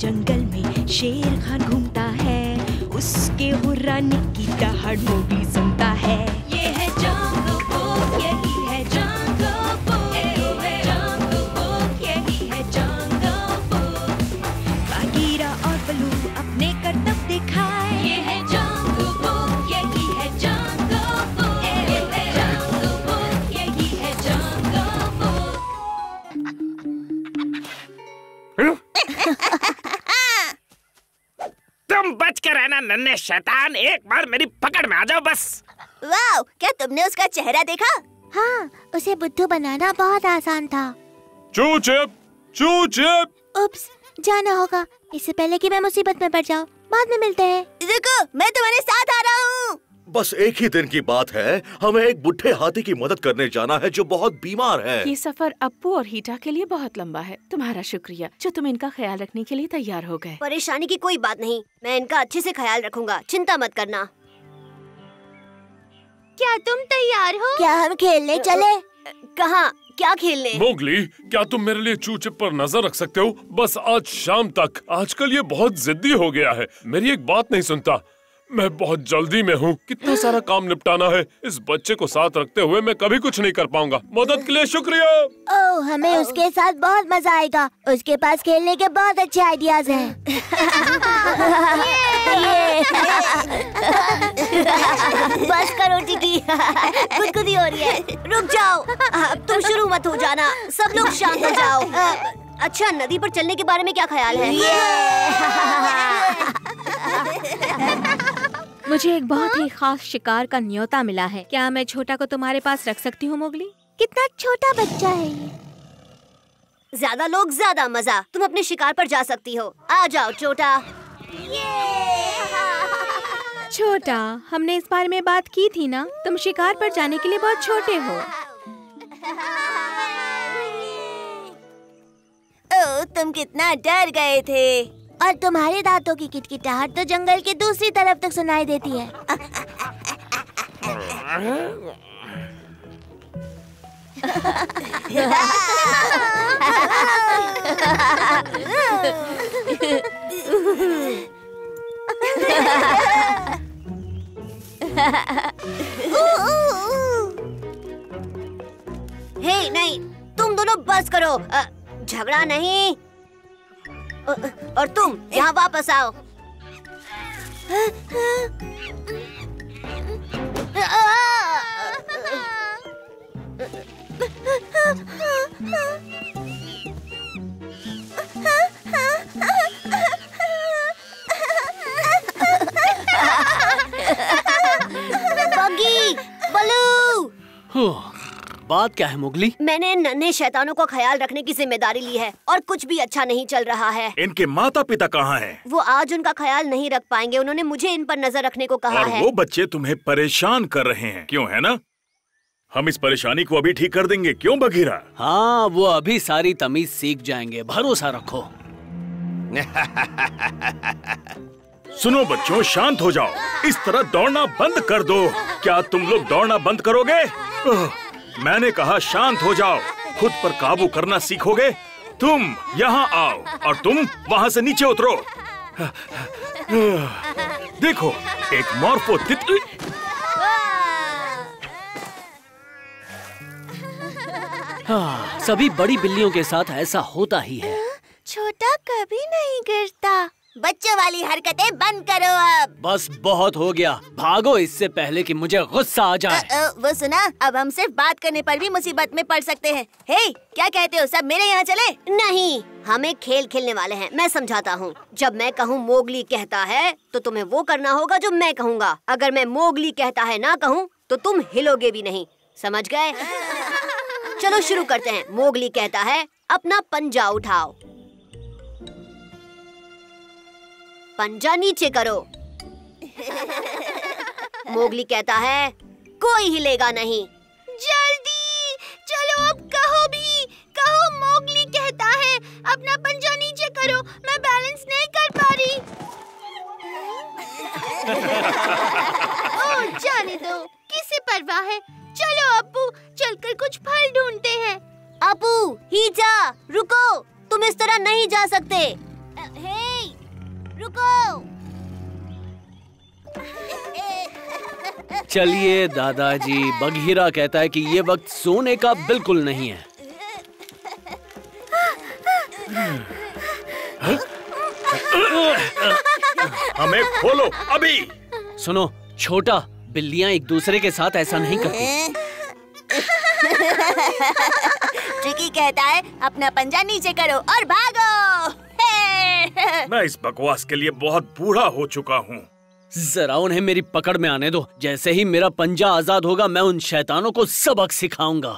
जंगल में शेर खान घूमता है, उसके हुर्राने की दहाड़ मोगली सुनता है। ये है जंगल बुक, यही है जंगल बुक, जंगल बुक, यही है जंगल बुक। बघीरा और बलू अपने करतब दिखाए। ये है जंगल बुक, यही है जंगल बुक, जंगल बुक, यही है जंगल बुक। तुम बच कर रहना नन्हे शैतान, एक बार मेरी पकड़ में आ जाओ बस। वाह, क्या तुमने उसका चेहरा देखा? हाँ, उसे बुद्धू बनाना बहुत आसान था। चूचिप, चूचिप। उप्स, जाना होगा इससे पहले कि मैं मुसीबत में पड़ जाऊं। बाद में मिलते हैं। रुको, मैं तुम्हारे साथ आ रहा हूँ। बस एक ही दिन की बात है, हमें एक बुढ़े हाथी की मदद करने जाना है जो बहुत बीमार है। ये सफर अप्पू और हीटा के लिए बहुत लंबा है। तुम्हारा शुक्रिया जो तुम इनका ख्याल रखने के लिए तैयार हो गए। परेशानी की कोई बात नहीं, मैं इनका अच्छे से ख्याल रखूंगा, चिंता मत करना। क्या तुम तैयार हो? क्या हम खेलने चले? कहाँ? क्या खेलने? मोगली, क्या तुम मेरे लिए चूचे पर नजर रख सकते हो? बस आज शाम तक। आजकल ये बहुत जिद्दी हो गया है, मेरी एक बात नहीं सुनता। मैं बहुत जल्दी में हूँ, कितना सारा काम निपटाना है। इस बच्चे को साथ रखते हुए मैं कभी कुछ नहीं कर पाऊंगा। मदद के लिए शुक्रिया। ओह, हमें उसके साथ बहुत मजा आएगा, उसके पास खेलने के बहुत अच्छे आइडियाज हैं। बस करो टिटी, गुदगुदी हो रही है। रुक जाओ, तुम शुरू मत हो जाना, सब लोग शांत हो जाओ। अच्छा, नदी पर चलने के बारे में क्या ख्याल है? मुझे एक बहुत ही खास शिकार का न्योता मिला है, क्या मैं छोटा को तुम्हारे पास रख सकती हूँ मोगली? कितना छोटा बच्चा है ये। ज्यादा लोग ज्यादा मजा, तुम अपने शिकार पर जा सकती हो। आ जाओ छोटा। छोटा, हमने इस बारे में बात की थी ना, तुम शिकार पर जाने के लिए बहुत छोटे हो। ओ, तुम कितना डर गए थे। और तुम्हारे दांतों की किटकिटाहट तो जंगल के दूसरी तरफ तक सुनाई देती है। हे नहीं, तुम दोनों बस करो, झगड़ा नहीं। और तुम यहाँ वापस आओ। बगी, बलू। बात क्या है मोगली? मैंने नन्हे शैतानों का ख्याल रखने की जिम्मेदारी ली है और कुछ भी अच्छा नहीं चल रहा है। इनके माता पिता कहाँ हैं? वो आज उनका ख्याल नहीं रख पाएंगे, उन्होंने मुझे इन पर नजर रखने को कहा है। वो बच्चे तुम्हें परेशान कर रहे हैं क्यों, है ना? हम इस परेशानी को अभी ठीक कर देंगे, क्यों बघीरा? हाँ, वो अभी सारी तमीज सीख जाएंगे, भरोसा रखो। सुनो बच्चों, शांत हो जाओ, इस तरह दौड़ना बंद कर दो। क्या तुम लोग दौड़ना बंद करोगे? मैंने कहा शांत हो जाओ, खुद पर काबू करना सीखोगे? तुम यहाँ आओ और तुम वहाँ से नीचे उतरो। देखो, एक मोर्फो तितली। हाँ, सभी बड़ी बिल्लियों के साथ ऐसा होता ही है। छोटा कभी नहीं गिरता। बच्चों वाली हरकतें बंद करो अब। बस बहुत हो गया, भागो इससे पहले कि मुझे गुस्सा आ जाए। वो सुना, अब हम सिर्फ बात करने पर भी मुसीबत में पड़ सकते हैं। हे, क्या कहते हो, सब मेरे यहाँ चले? नहीं, हम एक खेल खेलने वाले हैं, मैं समझाता हूँ। जब मैं कहूँ मोगली कहता है तो तुम्हें वो करना होगा जो मैं कहूँगा। अगर मैं मोगली कहता है ना कहूँ तो तुम हिलोगे भी नहीं, समझ गए? चलो शुरू करते हैं। मोगली कहता है, अपना पंजा उठाओ, पंजा नीचे करो। मोगली कहता है, कोई हिलेगा नहीं। जल्दी चलो, अब कहो भी, कहो मोगली कहता है, अपना पंजा नीचे करो, मैं बैलेंस नहीं कर पा रही। ओह, जाने दो, किसे परवाह है। चलो अप्पू, चलकर कुछ फल ढूंढते हैं। अप्पू, हीजा, रुको, तुम इस तरह नहीं जा सकते। हे रुको। चलिए दादाजी, बघीरा कहता है कि ये वक्त सोने का बिल्कुल नहीं है। हमें खोलो अभी। सुनो छोटा, बिल्लियां एक दूसरे के साथ ऐसा नहीं करती। ट्रिकी कहता है अपना पंजा नीचे करो और भागो। मैं इस बकवास के लिए बहुत बूढ़ा हो चुका हूँ। जरा उन्हें मेरी पकड़ में आने दो। जैसे ही मेरा पंजा आजाद होगा मैं उन शैतानों को सबक सिखाऊंगा।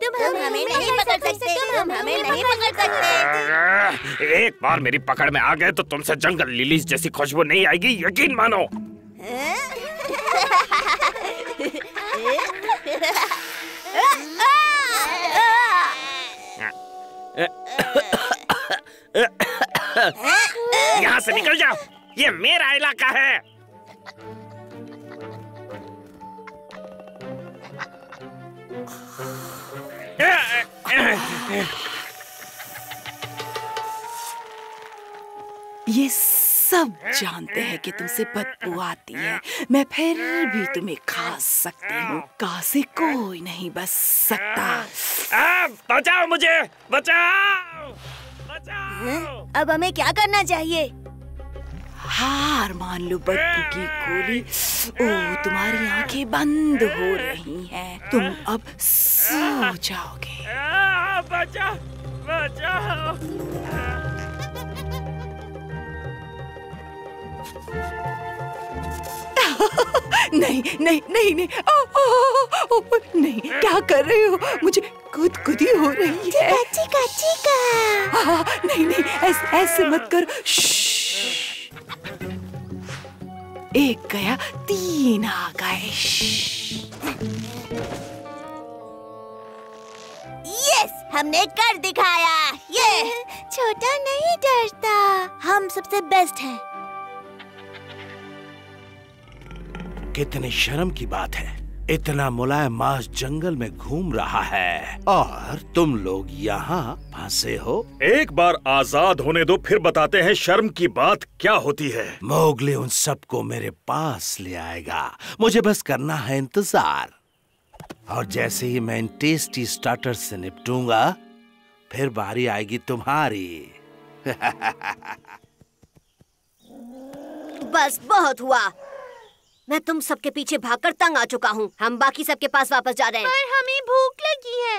तुम हमें नहीं पकड़ सकते, तुम हमें नहीं पकड़ सकते। एक बार मेरी पकड़ में आ गए तो तुमसे जंगल लिलीज जैसी खुशबू नहीं आएगी, यकीन मानो। यहाँ से निकल जाओ, ये मेरा इलाका है। ये सब जानते हैं कि तुमसे बदबू आती है, मैं फिर भी तुम्हें खा सकती हूँ। कहा से कोई नहीं बच सकता। बचाओ मुझे, बचाओ, बचाओ। अब हमें क्या करना चाहिए? हार मान लो बदबू की गोली। ओ, तुम्हारी आंखें बंद हो रही हैं, तुम अब सो जाओगे। बचाओ, बचाओ। नहीं नहीं नहीं नहीं, नहीं क्या कर रहे हो? मुझे गुदगुदी हो रही है। चीका, चीका। नहीं नहीं, ऐसे मत कर। एक गया, तीन आ गए। यस, हमने कर दिखाया। ये छोटा नहीं डरता, हम सबसे बेस्ट हैं। कितनी शर्म की बात है, इतना मुलायम मास जंगल में घूम रहा है और तुम लोग यहाँ फंसे हो। एक बार आजाद होने दो, फिर बताते हैं शर्म की बात क्या होती है। मोगली उन सबको मेरे पास ले आएगा, मुझे बस करना है इंतजार। और जैसे ही मैं इन टेस्टी स्टार्टर से निपटूंगा, फिर बारी आएगी तुम्हारी। बस बहुत हुआ, मैं तुम सबके पीछे भागकर तंग आ चुका हूँ। हम बाकी सबके पास वापस जा रहे हैं। पर हमें भूख लगी है।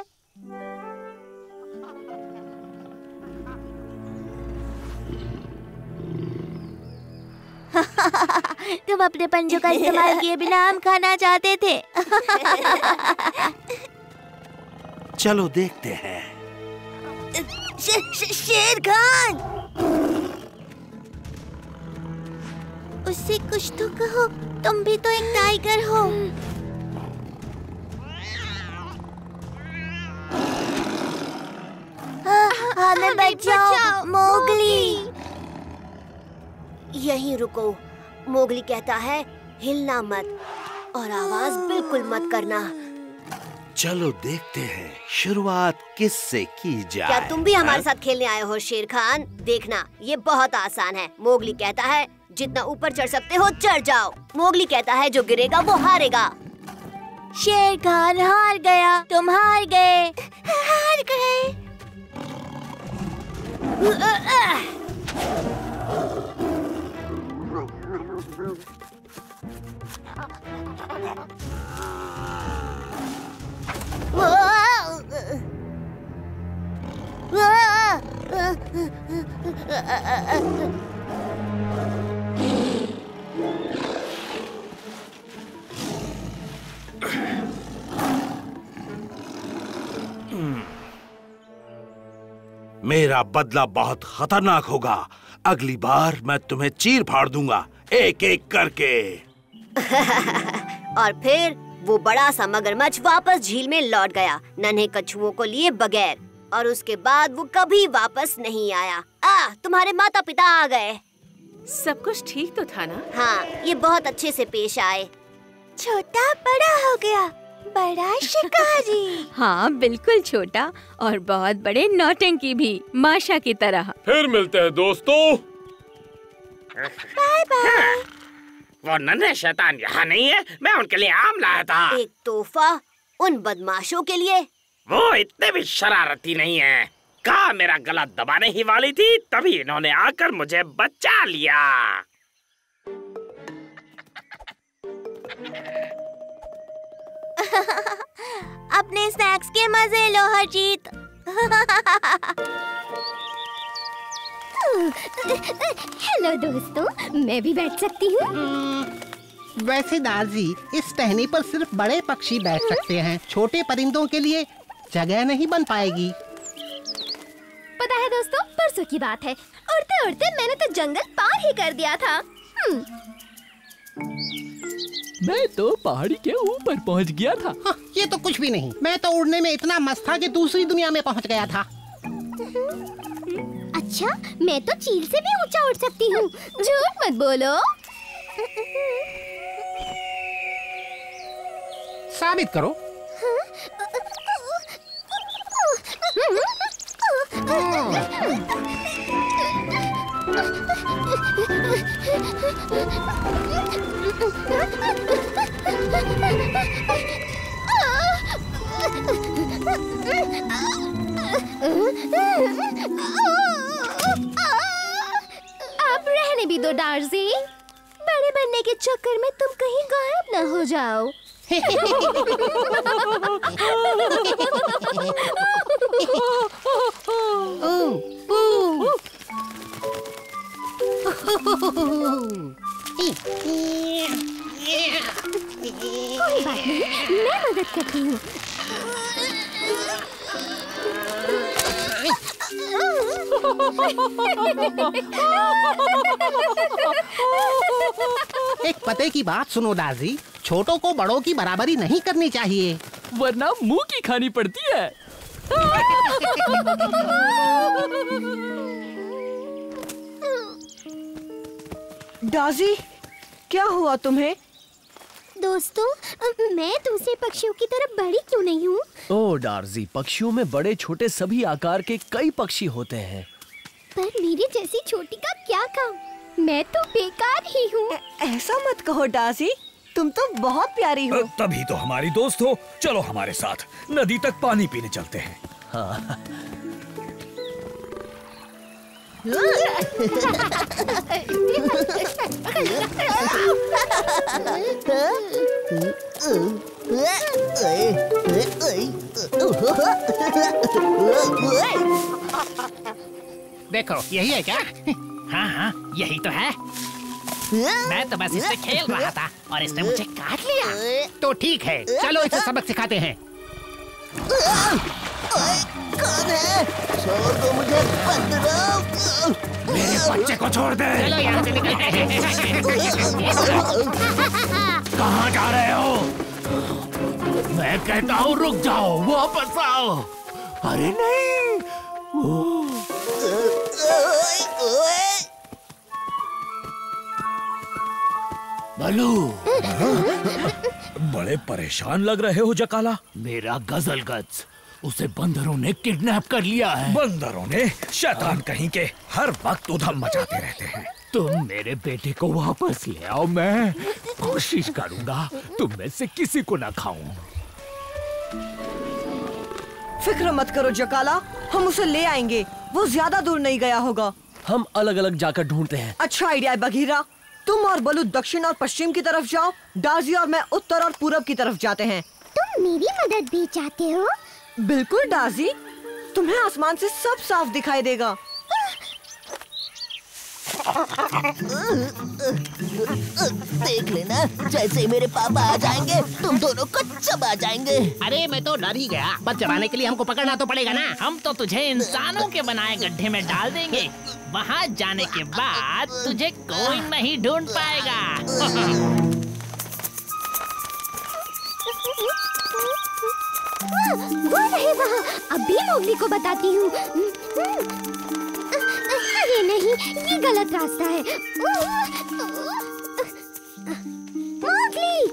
तुम अपने पंजों का इस्तेमाल किए बिना आम खाना चाहते थे। चलो देखते हैं। शेर खान, उससे कुछ तो कहो, तुम भी तो एक टाइगर हो। हमें बचाओ मोगली। यहीं रुको, मोगली कहता है हिलना मत और आवाज बिल्कुल मत करना। चलो देखते हैं शुरुआत किससे की जाए। क्या तुम भी हमारे साथ खेलने आए हो शेर खान? देखना ये बहुत आसान है। मोगली कहता है जितना ऊपर चढ़ सकते हो चढ़ जाओ। मोगली कहता है जो गिरेगा वो हारेगा। शेर खान हार गया, तुम हार गए, हार गए। मेरा बदला बहुत खतरनाक होगा। अगली बार मैं तुम्हें चीर फाड़ दूंगा, एक एक करके। और फिर वो बड़ा सा मगरमच्छ वापस झील में लौट गया, नन्हे कछुओं को लिए बगैर। और उसके बाद वो कभी वापस नहीं आया। तुम्हारे माता पिता आ गए। सब कुछ ठीक तो था ना? हाँ, ये बहुत अच्छे से पेश आए। छोटा बड़ा हो गया, बड़ा शिकारी। हाँ बिल्कुल, छोटा और बहुत बड़े नौटंकी भी, माशा की तरह। फिर मिलते हैं दोस्तों, बाय बाय। वो नन्हे शैतान यहाँ नहीं है, मैं उनके लिए आम लाया था। एक तोहफा उन बदमाशों के लिए। वो इतने भी शरारती नहीं है। कहा मेरा गला दबाने ही वाली थी, तभी इन्होंने आकर मुझे बचा लिया। अपने स्नैक्स के मजे लो हरजीत। हेलो दोस्तों, मैं भी बैठ सकती हूँ? वैसे दादी, इस टहनी पर सिर्फ बड़े पक्षी बैठ सकते हैं, छोटे परिंदों के लिए जगह नहीं बन पाएगी। पता है दोस्तों, परसों की बात है, उड़ते उड़ते मैंने तो जंगल पार ही कर दिया था। मैं तो पहाड़ी के ऊपर पहुंच गया था। हाँ, ये तो कुछ भी नहीं। मैं तो उड़ने में इतना मस्त था कि दूसरी दुनिया में पहुंच गया था। अच्छा, मैं तो चील से भी ऊंचा उड़ सकती हूँ। झूठ मत बोलो। साबित करो। आप रहने भी दो डार्जी, बड़े बनने के चक्कर में तुम कहीं गायब ना हो जाओ। कोई बात नहीं, मैं मदद करती हूँ। एक पते की बात सुनो दाजी, छोटों को बड़ों की बराबरी नहीं करनी चाहिए, वरना मुंह की खानी पड़ती है। दाजी, क्या हुआ तुम्हें? दोस्तों, मैं दूसरे पक्षियों की तरह बड़ी क्यों नहीं हूँ? ओ डार्जी, पक्षियों में बड़े छोटे सभी आकार के कई पक्षी होते हैं, पर मेरे जैसी छोटी का क्या काम? मैं तो बेकार ही हूँ। ऐसा मत कहो डार्जी, तुम तो बहुत प्यारी हो। तभी तो हमारी दोस्त हो। चलो हमारे साथ नदी तक पानी पीने चलते हैं। हाँ। देखो, यही है क्या? हाँ हाँ, यही तो है। मैं तो बस इससे खेल रहा था और इसने मुझे काट लिया। तो ठीक है, चलो इसे सबक सिखाते हैं। कौन है? छोड़ दो मुझे, मेरे बच्चे को छोड़ दे। चलो यहाँ से निकलते हैं। कहाँ जा रहे हो? मैं कहता हूँ रुक जाओ, वापस आओ। अरे नहीं, बलू। बड़े परेशान लग रहे हो जकाला। मेरा गजलगज, उसे बंदरों ने किडनैप कर लिया है। बंदरों ने? शैतान कहीं के, हर वक्त उधम मचाते रहते हैं। तुम मेरे बेटे को वापस ले आओ, मैं कोशिश करूंगा तुम में से किसी को ना खाऊं। फिक्र मत करो जकाला, हम उसे ले आएंगे, वो ज्यादा दूर नहीं गया होगा। हम अलग अलग जाकर ढूंढते हैं। अच्छा आइडिया है बघीरा, तुम और बलू दक्षिण और पश्चिम की तरफ जाओ, डार्जी और मैं उत्तर और पूरब की तरफ जाते हैं। तुम मेरी मदद भी चाहते हो? बिल्कुल डार्जी, तुम्हें आसमान से सब साफ दिखाई देगा। देख लेना, जैसे ही मेरे पापा आ जाएंगे तुम दोनों को चबा जाएंगे। अरे मैं तो डर ही गया, पर चबाने के लिए हमको पकड़ना तो पड़ेगा ना। हम तो तुझे इंसानों के बनाए गड्ढे में डाल देंगे, वहाँ जाने के बाद तुझे कोई नहीं ढूंढ पाएगा। वो नहीं, वहाँ। अभी मोगली को बताती हूँ। अरे नहीं, ये गलत रास्ता है। मोगली,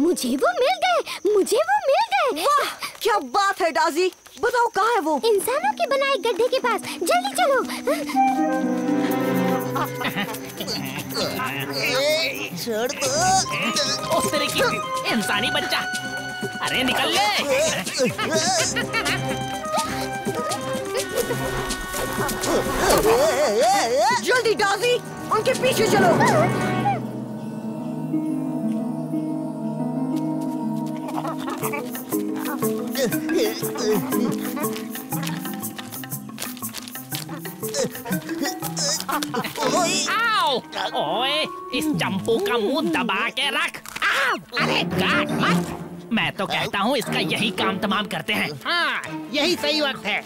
मुझे वो मिल गए। मुझे वो मिल गए। वाह क्या बात है डाजी, बताओ कहाँ है वो? इंसानों के बनाए गड्ढे के पास, जल्दी चलो। छोड़ दो उस तरह की इंसानी बच्चा, अरे निकल ले। जल्दी डाजी उनके पीछे चलो। आओ, ओए, इस चंपू का मुंह दबा के रख। अरे काट मत, मैं तो कहता हूँ इसका यही काम तमाम करते हैं। हाँ यही सही वक्त है,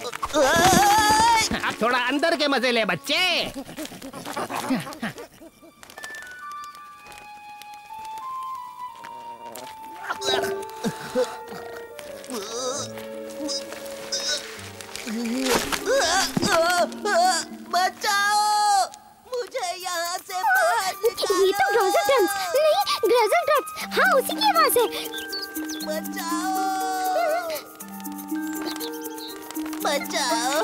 अब थोड़ा अंदर के मजे ले बच्चे। बचाओ, मुझे यहाँ से बाहर निकालो। ये तो ग्राजल ड्रम्स, नहीं ग्राजल ड्रम्स, हाँ उसी की आवाज है। बचाओ बचाओ,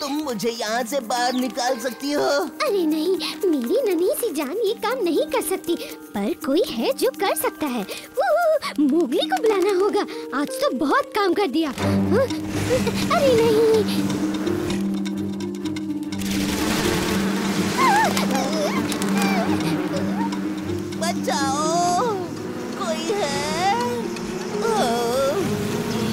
तुम मुझे यहाँ से बाहर निकाल सकती हो? अरे नहीं, मेरी नन्ही सी जान ये काम नहीं कर सकती, पर कोई है जो कर सकता है। मोगली को बुलाना होगा, आज तो बहुत काम कर दिया। अरे नहीं, बचाओ कोई है? ओ,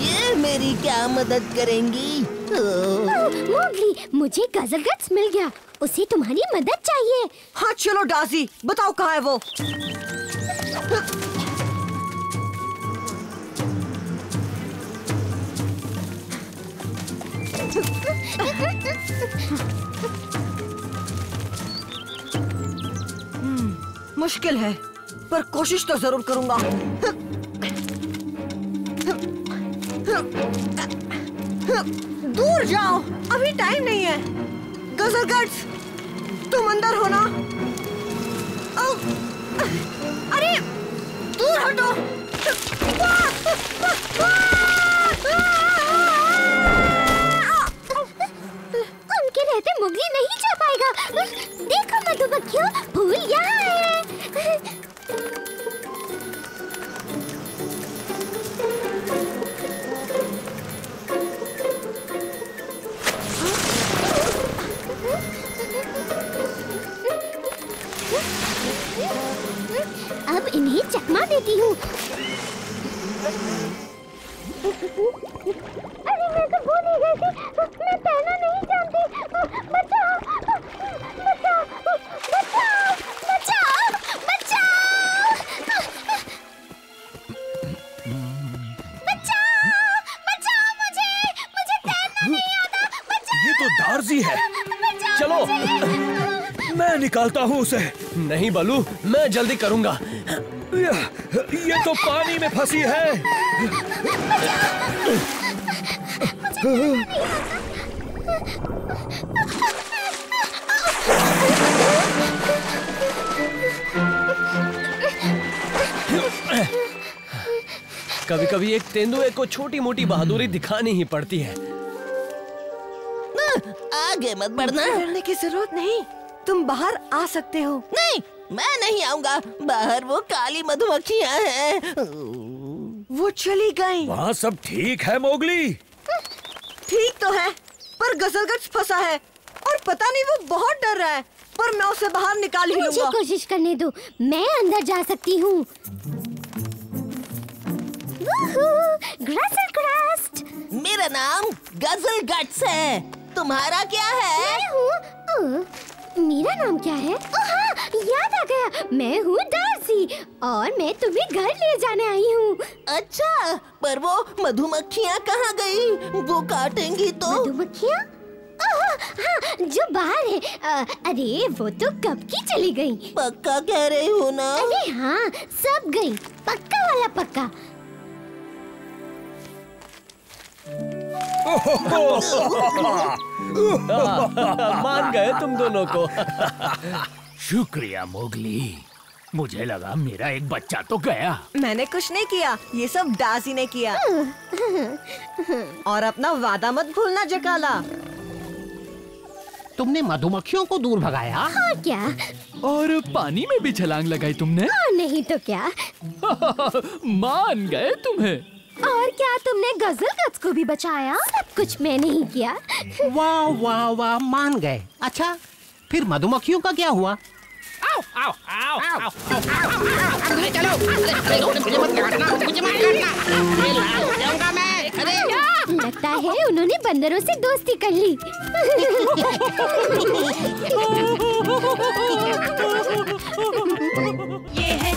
ये मेरी क्या मदद करेंगी? मोगली, मुझे गजलगट्स मिल गया, उसे तुम्हारी मदद चाहिए। हाँ चलो डाजी, बताओ कहाँ है वो? मुश्किल है, पर कोशिश तो जरूर करूंगा। दूर जाओ, अभी टाइम नहीं है। गजलगट्स, तुम अंदर हो ना? अरे दूर हटो। उनके रहते मुगली नहीं जा पाएगा। देखो मधुमक्खियों, फूल यहाँ है। अब इन्हें चकमा देती हूँ। अरे मैं तो भूल ही गई थी, मैं तैरना नहीं जानती। बचाओ बचाओ बचाओ बचाओ बचाओ बचाओ बचाओ, मुझे तैरना नहीं आता। बचाओ, ये तो डार्जी है। चलो मैं निकालता हूँ उसे। नहीं बलू, मैं जल्दी करूंगा। ये तो पानी में फंसी है। कभी कभी एक तेंदुए को छोटी मोटी बहादुरी दिखानी ही पड़ती है। आगे मत बढ़ना, डरने की जरूरत नहीं, तुम बाहर आ सकते हो। नहीं मैं नहीं आऊंगा बाहर, वो काली मधुमक्खियाँ हैं। वो चली गई। वहाँ सब ठीक है मोगली? ठीक तो है, पर गजलगट्स फंसा है और पता नहीं वो बहुत डर रहा है, पर मैं उसे बाहर निकाल ही लूंगा। मुझे कोशिश करने दो, मैं अंदर जा सकती हूँ। ग्रासलक्रास्ट। मेरा नाम गजलगट्स है, तुम्हारा क्या है? मैं मेरा नाम क्या है? हाँ, याद आ गया, मैं हूँ डार्सी और मैं तुम्हें घर ले जाने आई हूँ। अच्छा, पर वो मधुमक्खियाँ कहाँ गई? वो काटेंगी तो। मधुमक्खियाँ? हाँ, जो बाहर है। अरे वो तो कब की चली गई। पक्का कह रही हूँ ना? अरे हाँ सब गई, पक्का वाला पक्का। मान गए तुम दोनों को। शुक्रिया मोगली, मुझे लगा मेरा एक बच्चा तो गया। मैंने कुछ नहीं किया, ये सब दासी ने किया। और अपना वादा मत भूलना जकाला। तुमने मधुमक्खियों को दूर भगाया? हाँ क्या? और पानी में भी छलांग लगाई तुमने? हाँ, नहीं तो क्या। मान गए तुम्हें। और क्या तुमने गजलगज को भी बचाया? सब कुछ मैंने ही किया। वाह वाह वाह, मान गए। अच्छा फिर मधुमक्खियों का क्या हुआ? आओ आओ आओ आओ अरे चलो, अरे मुझे मत काटना, मुझे मत काटना मैं। अरे लगता है उन्होंने बंदरों से दोस्ती कर ली। ये है